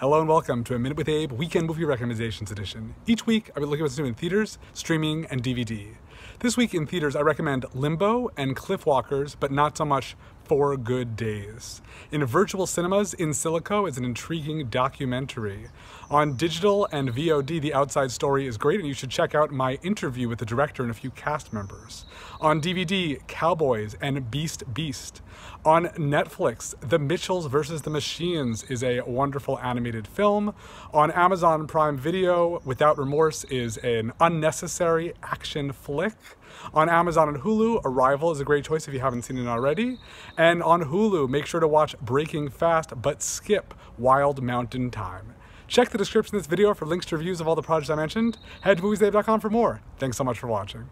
Hello and welcome to A Minute with Abe Weekend Movie Recommendations Edition. Each week, I'll be looking at what's new in theaters, streaming, and DVD. This week in theaters, I recommend Limbo and Cliff Walkers, but not so much Four Good Days. In virtual cinemas, In Silico is an intriguing documentary. On digital and VOD, The Outside Story is great, and you should check out my interview with the director and a few cast members. On DVD, Cowboys and Beast Beast. On Netflix, The Mitchells vs. The Machines is a wonderful animated film. On Amazon Prime Video, Without Remorse is an unnecessary action flick. On Amazon and Hulu, Arrival is a great choice if you haven't seen it already. And on Hulu, make sure to watch Breaking Fast, but skip Wild Mountain Thyme. Check the description of this video for links to reviews of all the projects I mentioned. Head to MoviesWithAbe.com for more. Thanks so much for watching.